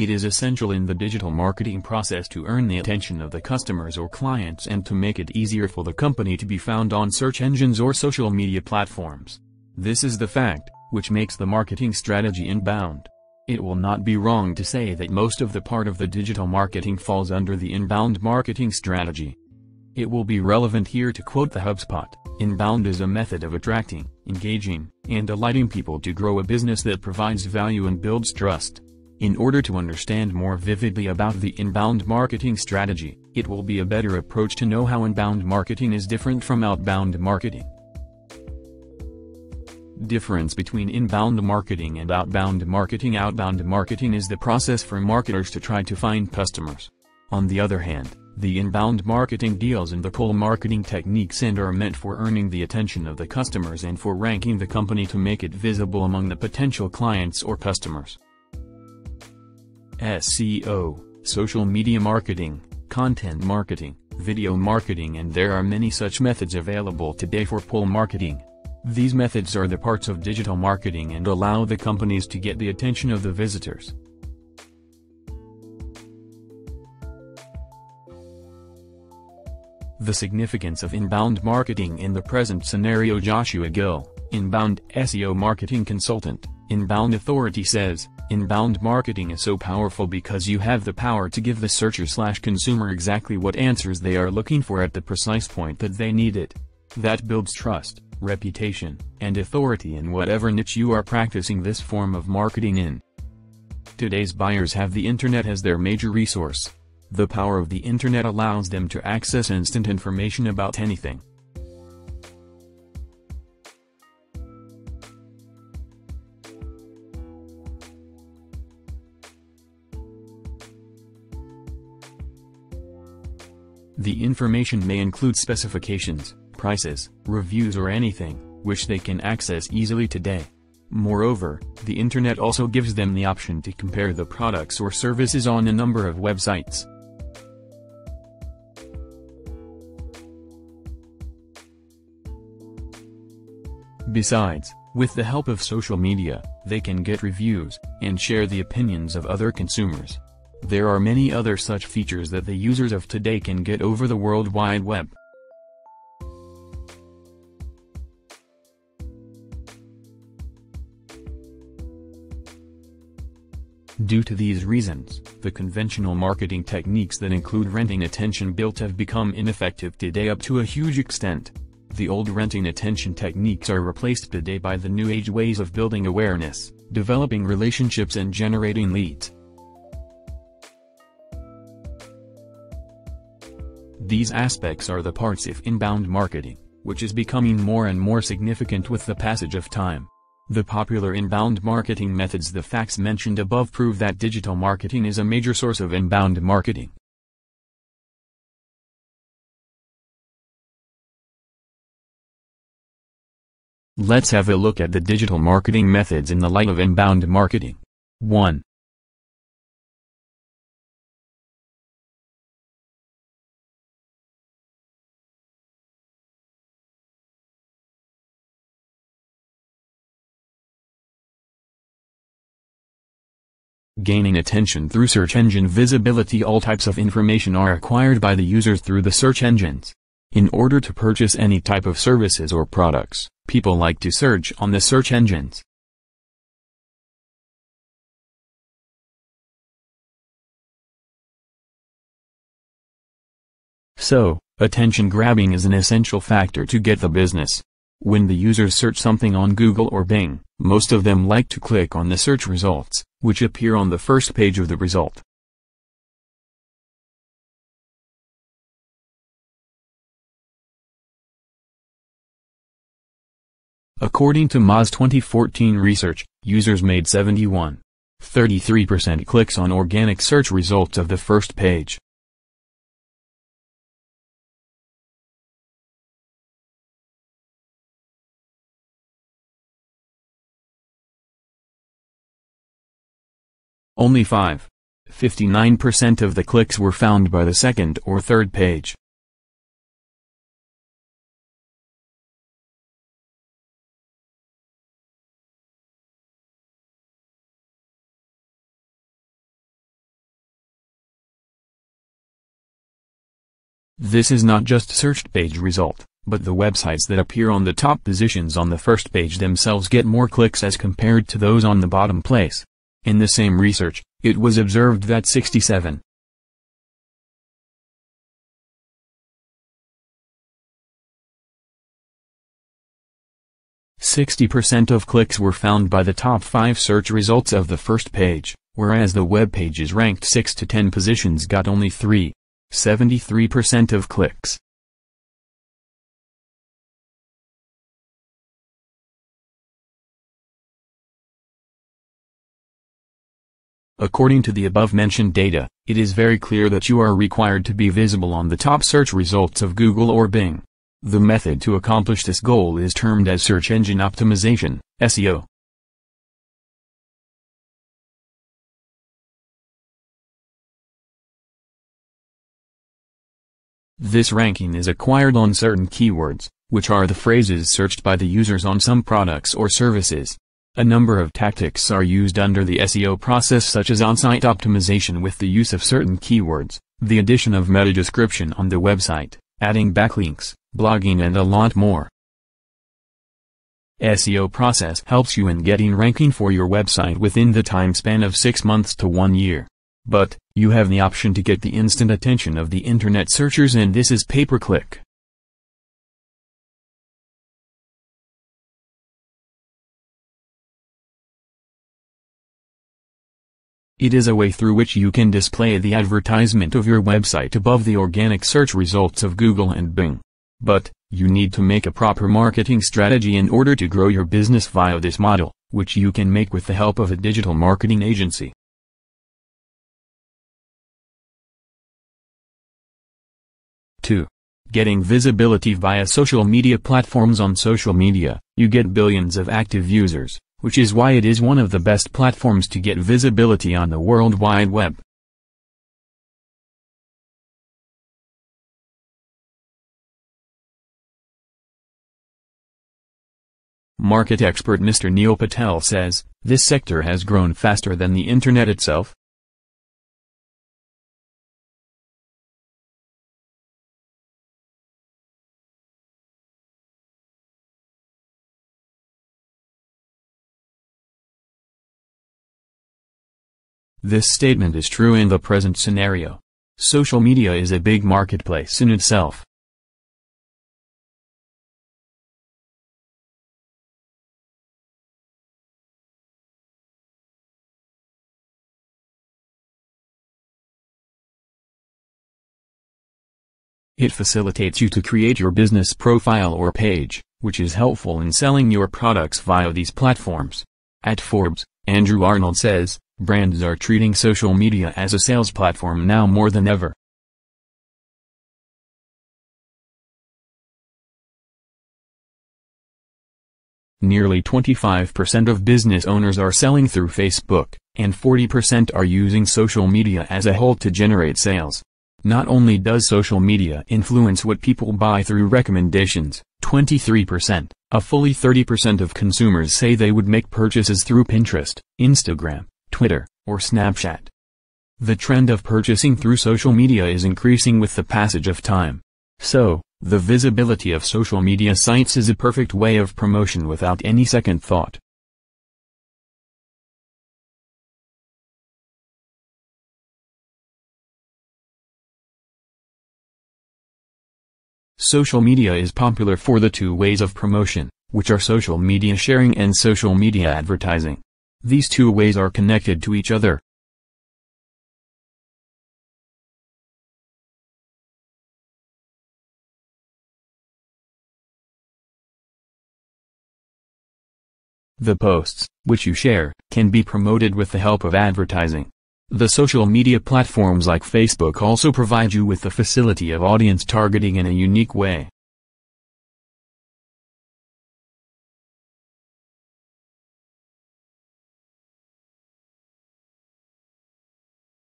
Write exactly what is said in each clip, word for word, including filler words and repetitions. It is essential in the digital marketing process to earn the attention of the customers or clients and to make it easier for the company to be found on search engines or social media platforms. This is the fact, which makes the marketing strategy inbound. It will not be wrong to say that most of the part of the digital marketing falls under the inbound marketing strategy. It will be relevant here to quote the HubSpot, "Inbound is a method of attracting, engaging, and delighting people to grow a business that provides value and builds trust." In order to understand more vividly about the inbound marketing strategy, it will be a better approach to know how inbound marketing is different from outbound marketing. Difference between inbound marketing and outbound marketing. Outbound marketing is the process for marketers to try to find customers. On the other hand, the inbound marketing deals in the pull marketing techniques and are meant for earning the attention of the customers and for ranking the company to make it visible among the potential clients or customers. S E O, social media marketing, content marketing, video marketing, and there are many such methods available today for pull marketing. These methods are the parts of digital marketing and allow the companies to get the attention of the visitors. The significance of inbound marketing in the present scenario. Joshua Gill, inbound S E O marketing consultant, Inbound Authority, says, "Inbound marketing is so powerful because you have the power to give the searcher/consumer exactly what answers they are looking for at the precise point that they need it. That builds trust, reputation, and authority in whatever niche you are practicing this form of marketing in." Today's buyers have the internet as their major resource. The power of the internet allows them to access instant information about anything. The information may include specifications, prices, reviews, or anything, which they can access easily today. Moreover, the internet also gives them the option to compare the products or services on a number of websites. Besides, with the help of social media, they can get reviews, and share the opinions of other consumers. There are many other such features that the users of today can get over the World Wide Web. Due to these reasons, the conventional marketing techniques that include renting attention built have become ineffective today up to a huge extent. The old renting attention techniques are replaced today by the new age ways of building awareness, developing relationships, and generating leads. These aspects are the parts of inbound marketing, which is becoming more and more significant with the passage of time. The popular inbound marketing methods, the facts mentioned above, prove that digital marketing is a major source of inbound marketing. Let's have a look at the digital marketing methods in the light of inbound marketing. one. Gaining attention through search engine visibility. All types of information are acquired by the users through the search engines. In order to purchase any type of services or products, people like to search on the search engines. So, attention grabbing is an essential factor to get the business. When the users search something on Google or Bing, most of them like to click on the search results, which appear on the first page of the result. According to Moz twenty fourteen research, users made seventy-one point three three percent clicks on organic search results of the first page. Only five point five nine percent of the clicks were found by the second or third page. This is not just searched page result, but the websites that appear on the top positions on the first page themselves get more clicks as compared to those on the bottom place. In the same research, it was observed that sixty-seven percent sixty percent of clicks were found by the top five search results of the first page, whereas the web pages ranked six to ten positions got only three point seven three percent of clicks. According to the above-mentioned data, it is very clear that you are required to be visible on the top search results of Google or Bing. The method to accomplish this goal is termed as search engine optimization, S E O. This ranking is acquired on certain keywords, which are the phrases searched by the users on some products or services. A number of tactics are used under the S E O process, such as on-site optimization with the use of certain keywords, the addition of meta description on the website, adding backlinks, blogging, and a lot more. S E O process helps you in getting ranking for your website within the time span of six months to one year. But, you have the option to get the instant attention of the internet searchers, and this is pay-per-click. It is a way through which you can display the advertisement of your website above the organic search results of Google and Bing. But, you need to make a proper marketing strategy in order to grow your business via this model, which you can make with the help of a digital marketing agency. two. Getting visibility via social media platforms. On social media, you get billions of active users, which is why it is one of the best platforms to get visibility on the World Wide Web. Market expert Mister Neil Patel says, this sector has grown faster than the internet itself. This statement is true in the present scenario. Social media is a big marketplace in itself. It facilitates you to create your business profile or page, which is helpful in selling your products via these platforms. At Forbes, Andrew Arnold says, brands are treating social media as a sales platform now more than ever. Nearly twenty-five percent of business owners are selling through Facebook, and forty percent are using social media as a whole to generate sales. Not only does social media influence what people buy through recommendations, twenty-three percent, a fully thirty percent of consumers say they would make purchases through Pinterest, Instagram, Twitter, or Snapchat. The trend of purchasing through social media is increasing with the passage of time. So, the visibility of social media sites is a perfect way of promotion without any second thought. Social media is popular for the two ways of promotion, which are social media sharing and social media advertising. These two ways are connected to each other. The posts, which you share, can be promoted with the help of advertising. The social media platforms like Facebook also provide you with the facility of audience targeting in a unique way.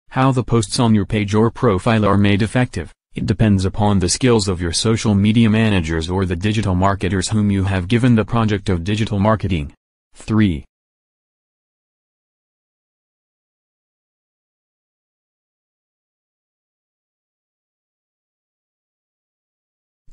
How the posts on your page or profile are made effective, it depends upon the skills of your social media managers or the digital marketers whom you have given the project of digital marketing. three.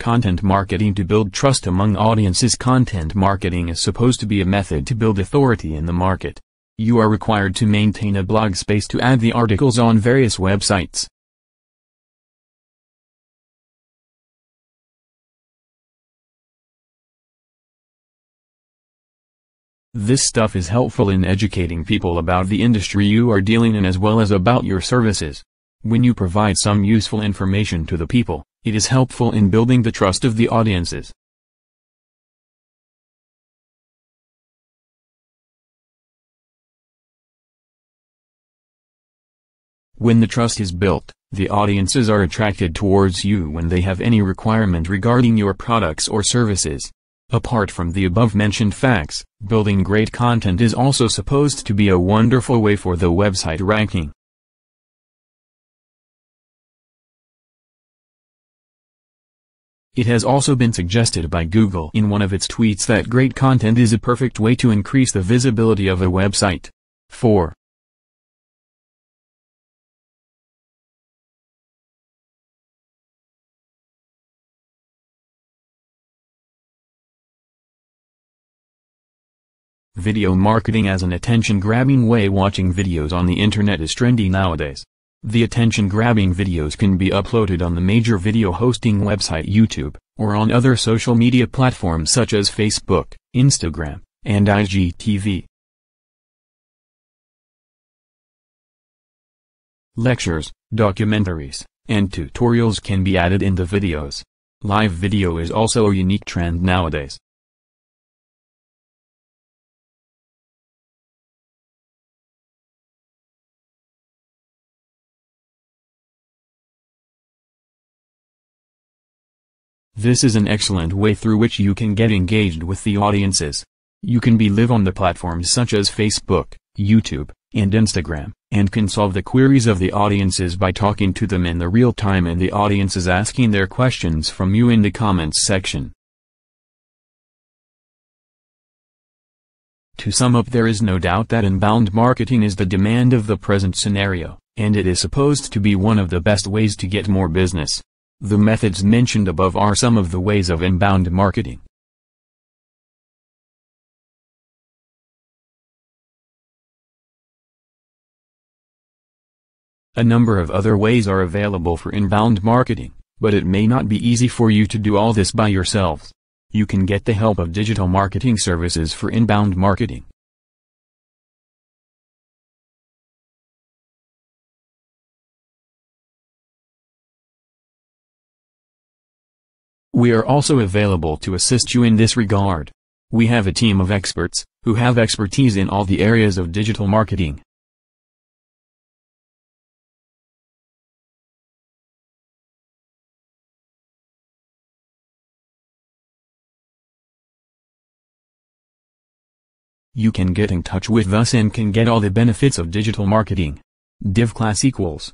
content marketing to build trust among audiences. Content marketing is supposed to be a method to build authority in the market. You are required to maintain a blog space to add the articles on various websites. This stuff is helpful in educating people about the industry you are dealing in as well as about your services. When you provide some useful information to the people, it is helpful in building the trust of the audiences. When the trust is built, the audiences are attracted towards you when they have any requirement regarding your products or services. Apart from the above-mentioned facts, building great content is also supposed to be a wonderful way for the website ranking. It has also been suggested by Google in one of its tweets that great content is a perfect way to increase the visibility of a website. four. Video marketing as an attention-grabbing way. Watching videos on the internet is trendy nowadays. The attention-grabbing videos can be uploaded on the major video hosting website YouTube, or on other social media platforms such as Facebook, Instagram, and I G T V. Lectures, documentaries, and tutorials can be added in the videos. Live video is also a unique trend nowadays. This is an excellent way through which you can get engaged with the audiences. You can be live on the platforms such as Facebook, YouTube, and Instagram, and can solve the queries of the audiences by talking to them in the real time and the audiences asking their questions from you in the comments section. To sum up, there is no doubt that inbound marketing is the demand of the present scenario, and it is supposed to be one of the best ways to get more business. The methods mentioned above are some of the ways of inbound marketing. A number of other ways are available for inbound marketing, but it may not be easy for you to do all this by yourselves. You can get the help of digital marketing services for inbound marketing. We are also available to assist you in this regard. We have a team of experts, who have expertise in all the areas of digital marketing. You can get in touch with us and can get all the benefits of digital marketing. Div class equals